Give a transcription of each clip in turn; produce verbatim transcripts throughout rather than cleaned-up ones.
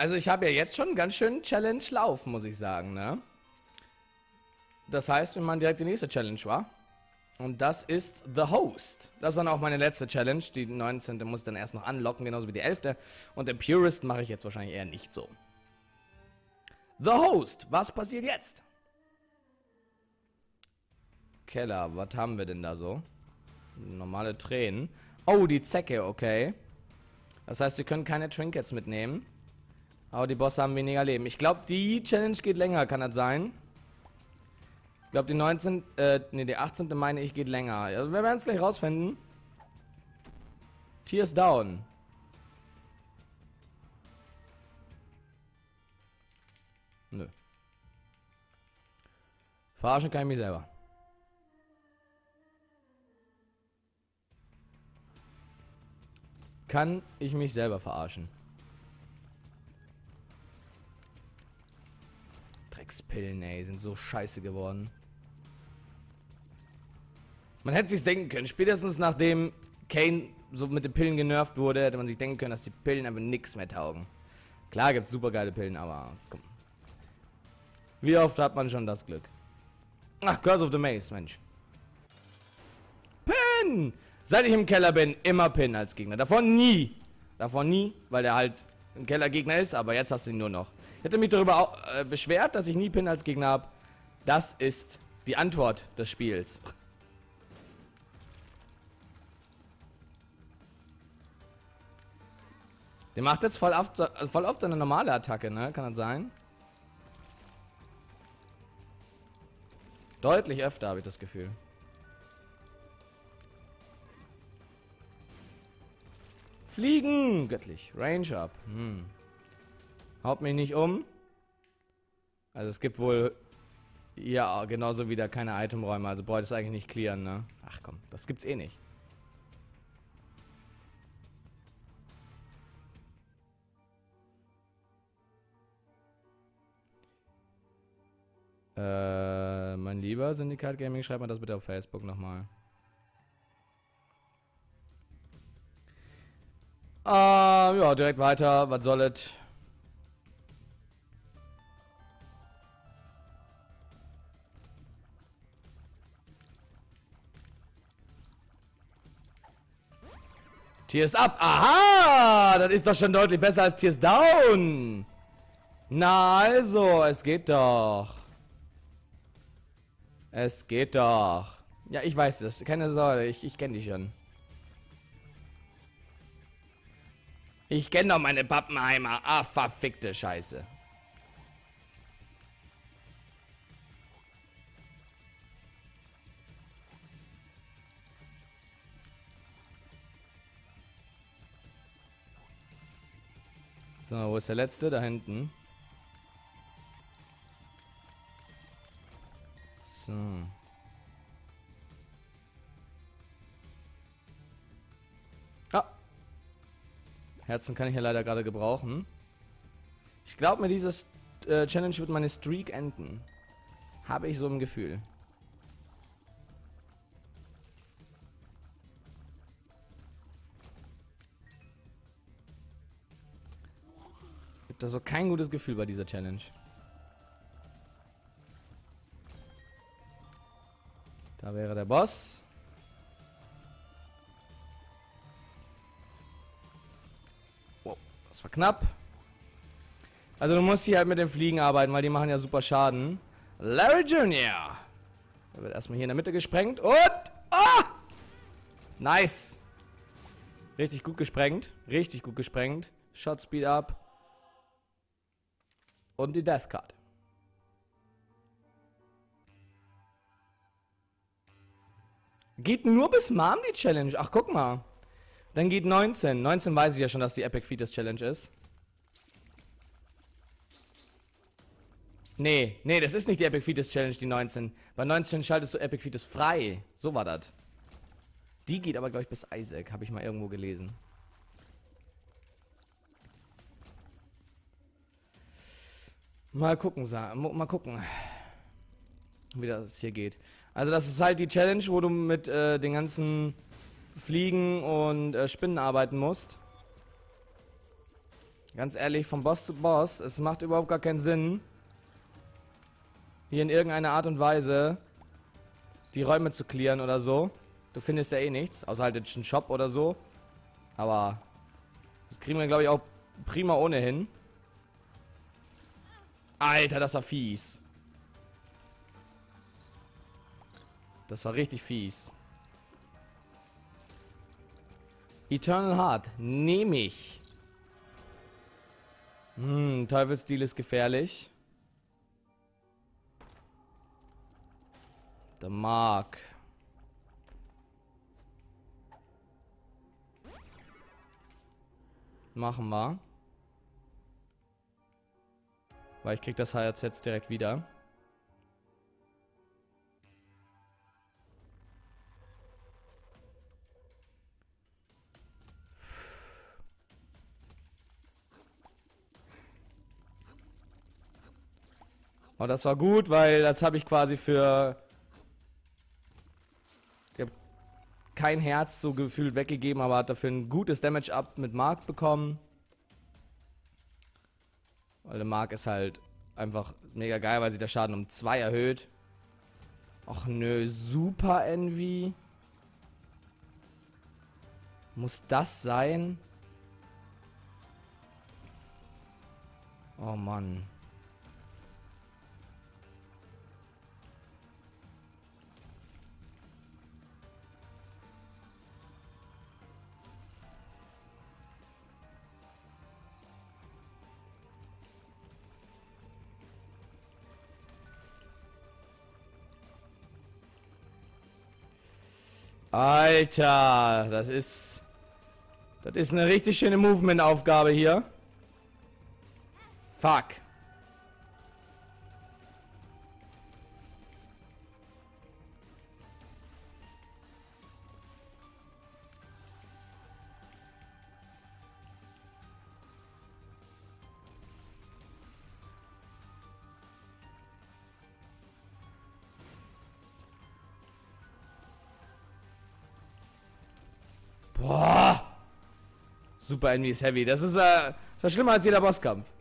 Also ich habe ja jetzt schon einen ganz schönen Challenge-Lauf, muss ich sagen, ne? Das heißt, wir machen direkt die nächste Challenge, wa? Und das ist The Host. Das ist dann auch meine letzte Challenge. Die neunzehnte muss ich dann erst noch anlocken, genauso wie die elfte. Und den Purist mache ich jetzt wahrscheinlich eher nicht so. The Host. Was passiert jetzt? Keller. Was haben wir denn da so? Normale Tränen. Oh, die Zecke. Okay. Das heißt, wir können keine Trinkets mitnehmen. Aber die Bosse haben weniger Leben. Ich glaube, die Challenge geht länger. Kann das sein? Ich glaube, die neunzehnte, äh, nee, die achtzehnte meine ich, geht länger. Also, wir werden es gleich rausfinden. Tears down. Nö. Verarschen kann ich mich selber. Kann ich mich selber verarschen. Dreckspillen, ey, sind so scheiße geworden. Man hätte sich denken können, spätestens nachdem Kane so mit den Pillen genervt wurde, hätte man sich denken können, dass die Pillen einfach nichts mehr taugen. Klar gibt's super geile Pillen, aber komm. Wie oft hat man schon das Glück? Ach, Curse of the Maze, Mensch. Pin! Seit ich im Keller bin, immer Pin als Gegner. Davon nie. Davon nie, weil der halt ein Kellergegner ist, aber jetzt hast du ihn nur noch. Ich hätte mich darüber äh, beschwert, dass ich nie Pin als Gegner habe. Das ist die Antwort des Spiels. Der macht jetzt voll oft, voll oft eine normale Attacke, ne? Kann das sein? Deutlich öfter, habe ich das Gefühl. Fliegen! Göttlich. Range up. Hm. Haut mich nicht um. Also es gibt wohl... Ja, genauso wieder keine Itemräume. Also brauche ich das eigentlich nicht clearen, ne? Ach komm, das gibt's eh nicht. Äh, mein lieber Syndicate Gaming, schreib mal das bitte auf Facebook nochmal. Äh, ja, direkt weiter, was soll es? Tears up, aha! Das ist doch schon deutlich besser als Tears down! Na also, es geht doch. Es geht doch. Ja, ich weiß es. Keine Sorge, ich, ich kenne die schon. Ich kenne doch meine Pappenheimer. Ah, verfickte Scheiße. So, wo ist der letzte? Da hinten. Ah. Herzen kann ich ja leider gerade gebrauchen. Ich glaube mir, dieses äh, Challenge wird meine Streak enden. Habe ich so im Gefühl. Ich habe da so kein gutes Gefühl bei dieser Challenge. Da wäre der Boss. Wow, das war knapp. Also du musst hier halt mit den Fliegen arbeiten, weil die machen ja super Schaden. Larry Junior Der wird erstmal hier in der Mitte gesprengt. Und... Oh! Nice. Richtig gut gesprengt. Richtig gut gesprengt. Shot Speed up. Und die Death Card. Geht nur bis Mom die Challenge. Ach, guck mal. Dann geht neunzehn. neunzehn weiß ich ja schon, dass die Epic Fetus Challenge ist. Nee, nee, das ist nicht die Epic Fetus Challenge, die neunzehn. Bei neunzehn schaltest du Epic Fetus frei. So war das. Die geht aber, glaube ich, bis Isaac. Habe ich mal irgendwo gelesen. Mal gucken, mal gucken. Wie das hier geht. Also das ist halt die Challenge, wo du mit äh, den ganzen Fliegen und äh, Spinnen arbeiten musst. Ganz ehrlich, von Boss zu Boss, es macht überhaupt gar keinen Sinn, hier in irgendeiner Art und Weise die Räume zu clearen oder so. Du findest ja eh nichts, außer halt einen Shop oder so. Aber das kriegen wir, glaube ich, auch prima ohnehin. Alter, das war fies. Das war richtig fies. Eternal Heart, nehme ich. Hm, Teufelsdeal ist gefährlich. The Mark. Machen wir. Weil ich krieg das Herz jetzt direkt wieder. Und das war gut, weil das habe ich quasi für kein Herz so gefühlt weggegeben, aber hat dafür ein gutes Damage-Up mit Mark bekommen. Weil der Mark ist halt einfach mega geil, weil sich der Schaden um zwei erhöht. Och nö, super Envy. Muss das sein? Oh Mann. Alter, das ist... Das ist eine richtig schöne Movement-Aufgabe hier. Fuck. Boah! Super Envy ist heavy. Das ist, äh, das war schlimmer als jeder Bosskampf.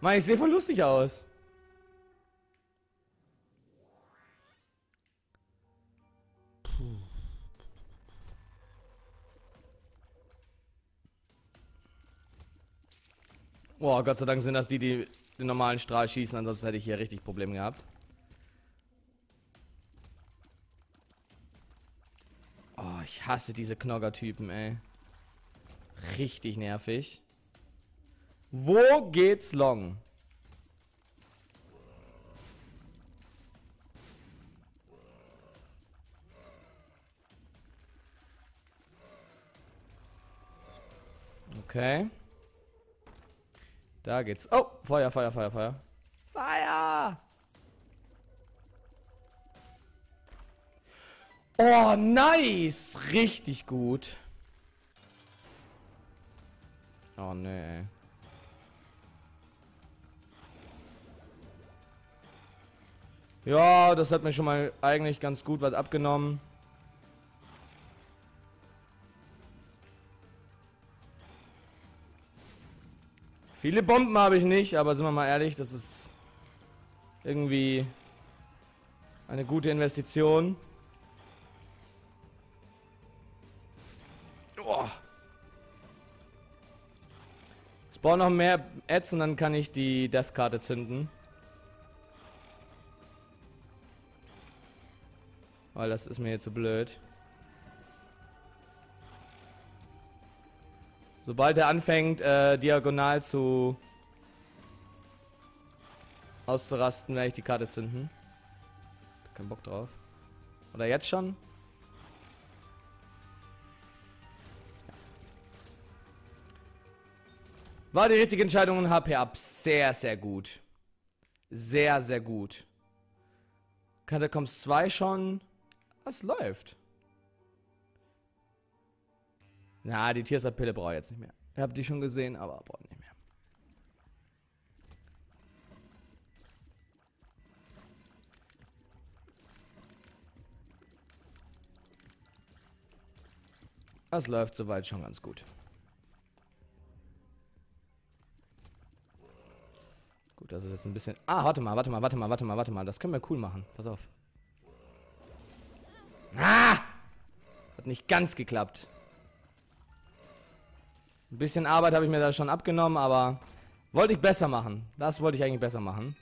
Mann, ich sehe voll lustig aus. Puh. Boah, Gott sei Dank sind das die, die den normalen Strahl schießen. Ansonsten hätte ich hier richtig Probleme gehabt. Ich hasse diese Knogger-Typen, ey. Richtig nervig. Wo geht's long? Okay. Da geht's. Oh, Feuer, Feuer, Feuer, Feuer. Feuer! Oh, nice! Richtig gut. Oh, nee. Ja, das hat mir schon mal eigentlich ganz gut was abgenommen. Viele Bomben habe ich nicht, aber sind wir mal ehrlich, das ist irgendwie eine gute Investition. Brauche noch mehr Ads und dann kann ich die Death-Karte zünden. Weil das ist mir jetzt so blöd. Sobald er anfängt, äh, diagonal zu auszurasten, werde ich die Karte zünden. Kein Bock drauf. Oder jetzt schon? War die richtige Entscheidung und H P ab. Sehr, sehr gut. Sehr, sehr gut. Catacombs zwei schon. Das läuft. Na, die Tiersapille brauche ich jetzt nicht mehr. Ich habe die schon gesehen, aber brauche ich nicht mehr. Das läuft soweit schon ganz gut. Das ist jetzt ein bisschen... Ah, warte mal, warte mal, warte mal, warte mal, warte mal. Das können wir cool machen. Pass auf. Ah! Hat nicht ganz geklappt. Ein bisschen Arbeit habe ich mir da schon abgenommen, aber... Wollte ich besser machen. Das wollte ich eigentlich besser machen.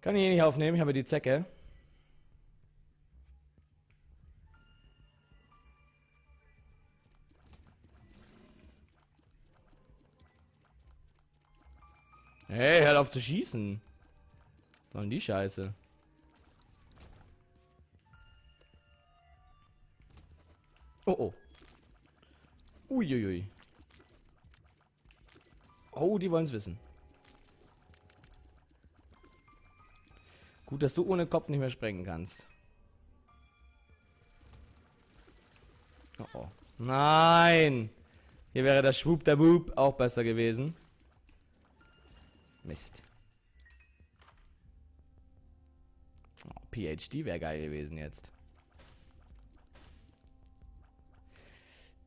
Kann ich eh nicht aufnehmen, ich habe die Zecke. Hey, hört auf zu schießen. Was soll denn die Scheiße? Oh, oh. Uiuiui. Oh, die wollen es wissen. Gut, dass du ohne Kopf nicht mehr sprengen kannst. Oh, oh. Nein! Hier wäre das Schwupp der Boop auch besser gewesen. Mist. Oh, P H D wäre geil gewesen jetzt.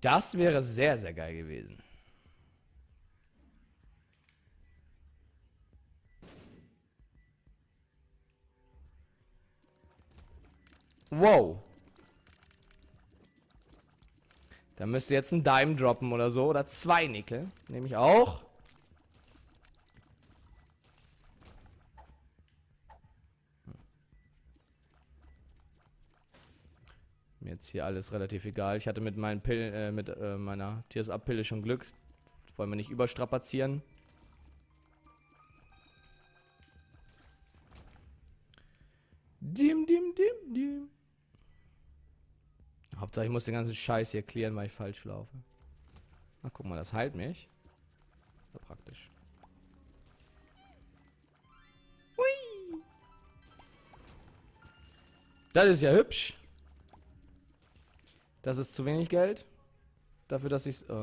Das wäre sehr, sehr geil gewesen. Wow. Da müsste jetzt ein Dime droppen oder so. Oder zwei Nickel. Nehme ich auch. Mir jetzt hier alles relativ egal. Ich hatte mit, meinen Pill, äh, mit äh, meiner Tears Up Pille schon Glück. Wollen wir nicht überstrapazieren. Dim, dim, dim, dim. Hauptsache, ich muss den ganzen Scheiß hier klären, weil ich falsch laufe. Ach, guck mal, das heilt mich. So praktisch. Hui! Das ist ja hübsch. Das ist zu wenig Geld. Dafür, dass ich's... Oh.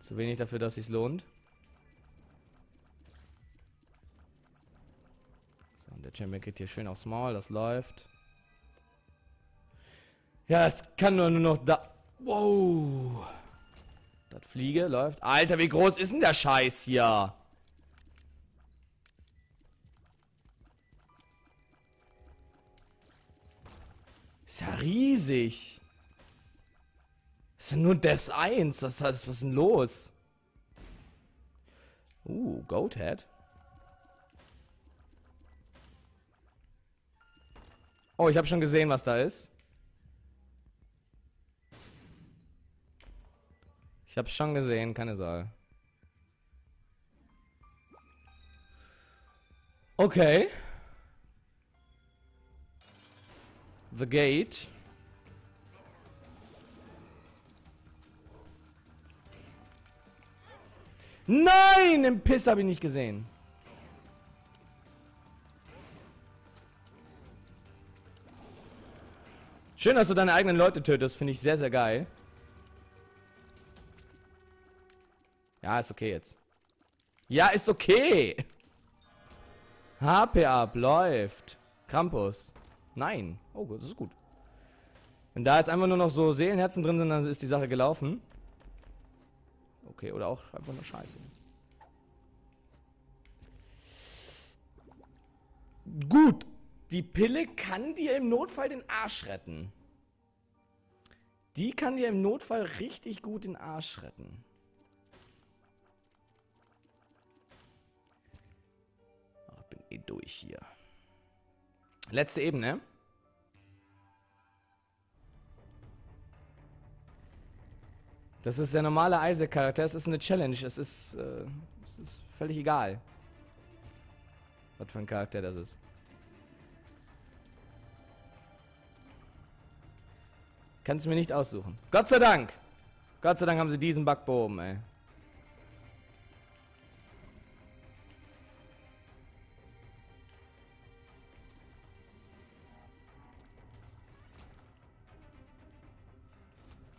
Zu wenig dafür, dass sich's lohnt. So, und der Champion geht hier schön aufs Maul. Das läuft. Ja, es kann nur, nur noch da... Wow. Das Fliege läuft. Alter, wie groß ist denn der Scheiß hier? Ist ja riesig. Ist ja nur Devs eins. Was, was ist denn los? Uh, Goathead. Oh, ich habe schon gesehen, was da ist. Ich habe schon gesehen, keine Sorge. Okay. The Gate. Nein, im Piss habe ich nicht gesehen. Schön, dass du deine eigenen Leute tötest, finde ich sehr, sehr geil. Ja, ist okay jetzt. Ja, ist okay. H P ab, läuft. Krampus. Nein. Oh gut, das ist gut. Wenn da jetzt einfach nur noch so Seelenherzen drin sind, dann ist die Sache gelaufen. Okay, oder auch einfach nur Scheiße. Gut. Die Pille kann dir im Notfall den Arsch retten. Die kann dir im Notfall richtig gut den Arsch retten. Oh, bin eh durch hier. Letzte Ebene. Das ist der normale Isaac-Charakter. Es ist eine Challenge. Es ist, äh, es ist völlig egal, was für ein Charakter das ist. Kannst du mir nicht aussuchen. Gott sei Dank. Gott sei Dank haben sie diesen Bug behoben, ey.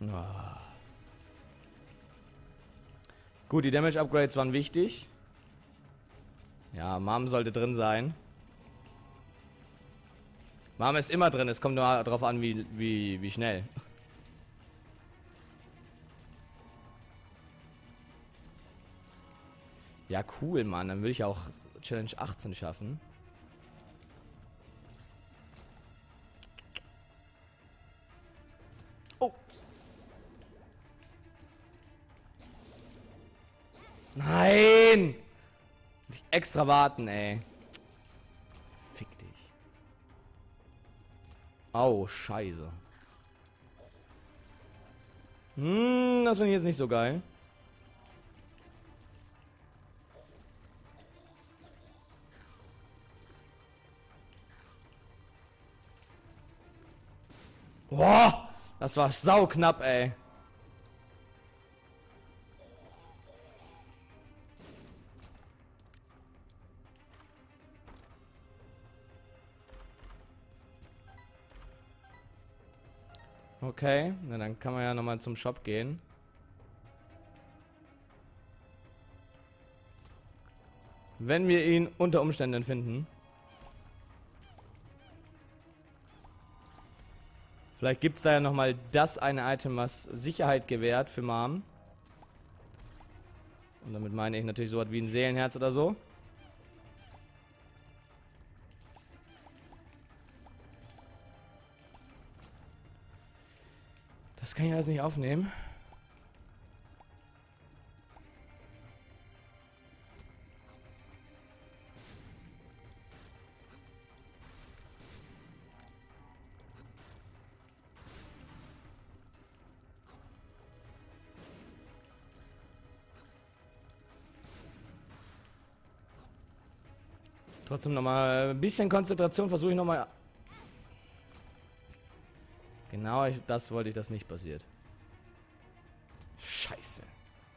Ah. Gut, die Damage Upgrades waren wichtig. Ja, Mom sollte drin sein. Mom ist immer drin, es kommt nur darauf an, wie, wie, wie schnell. Ja, cool, Mann. Dann will ich auch Challenge achtzehn schaffen. Oh! Nein! Extra warten, ey. Fick dich. Au, scheiße. Hm, das finde ich jetzt nicht so geil. Boah, das war sauknapp, ey. Okay, na dann kann man ja nochmal zum Shop gehen. Wenn wir ihn unter Umständen finden. Vielleicht gibt es da ja nochmal das eine Item, was Sicherheit gewährt für Mom. Und damit meine ich natürlich sowas wie ein Seelenherz oder so. Das kann ich alles nicht aufnehmen. Trotzdem nochmal ein bisschen Konzentration, versuche ich nochmal. Genau, ich, das wollte ich, dass nicht passiert. Scheiße.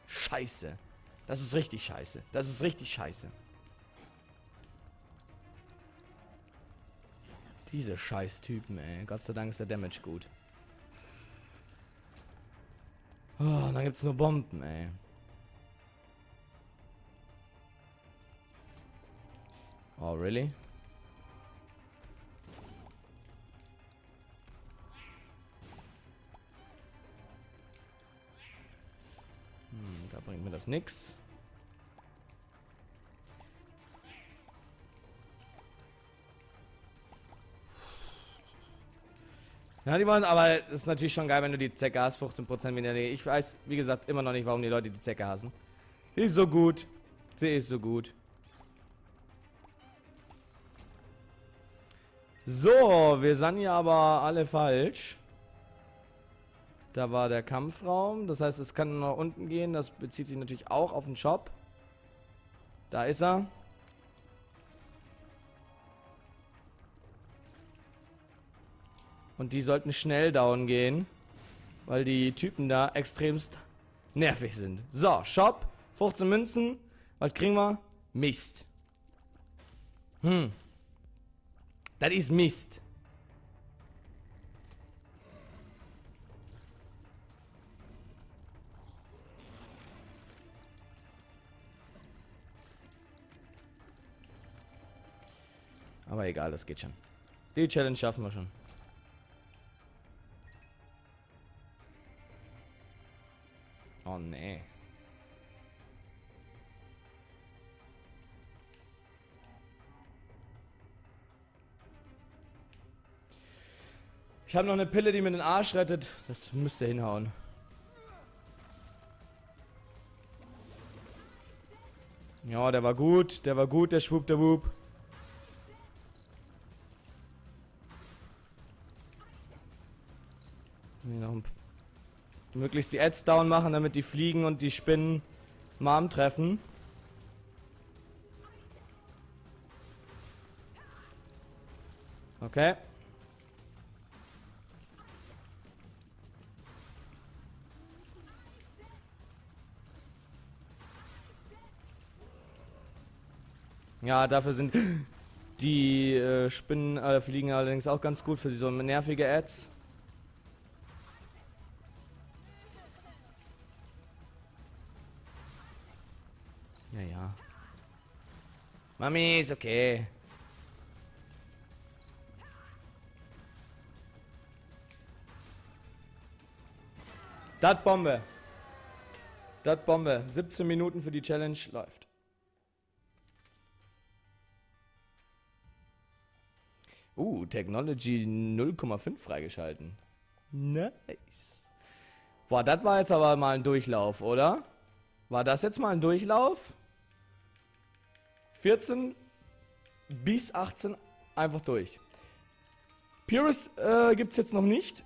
Scheiße. Das ist richtig scheiße. Das ist richtig scheiße. Diese scheiß Typen, ey. Gott sei Dank ist der Damage gut. Oh, und dann gibt's nur Bomben, ey. Oh, really? Hm, da bringt mir das nix. Ja, die wollen, aber es ist natürlich schon geil, wenn du die Zecke hast, fünfzehn Prozent weniger. Ich weiß, wie gesagt, immer noch nicht, warum die Leute die Zecke hassen. Die ist so gut. Sie ist so gut. So, wir sind ja aber alle falsch. Da war der Kampfraum. Das heißt, es kann nach unten gehen. Das bezieht sich natürlich auch auf den Shop. Da ist er. Und die sollten schnell down gehen. Weil die Typen da extremst nervig sind. So, Shop. fünfzehn Münzen. Was kriegen wir? Mist. Hm. Das ist Mist. Aber egal, das geht schon. Die Challenge schaffen wir schon. Oh nee. Ich habe noch eine Pille, die mir den Arsch rettet. Das müsste hinhauen. Ja, der war gut. Der war gut, der Schwupp, der Wupp. Möglichst die Ads down machen, damit die Fliegen und die Spinnen Mom treffen. Okay. Ja, dafür sind die äh, Spinnen, äh, Fliegen allerdings auch ganz gut für so nervige Ads. Ja, ja. Mami, ist okay. Das Bombe. Das Bombe. siebzehn Minuten für die Challenge läuft. Uh, Technology null Komma fünf freigeschalten. Nice. Boah, das war jetzt aber mal ein Durchlauf, oder? War das jetzt mal ein Durchlauf? vierzehn bis achtzehn einfach durch. Purist äh, gibt es jetzt noch nicht.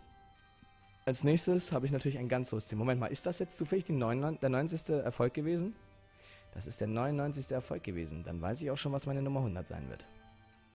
Als nächstes habe ich natürlich ein ganz hohes Ziel. Moment mal, ist das jetzt zufällig die neunundneunzig, der neunzig. Erfolg gewesen? Das ist der neunundneunzig. Erfolg gewesen. Dann weiß ich auch schon, was meine Nummer hundert sein wird.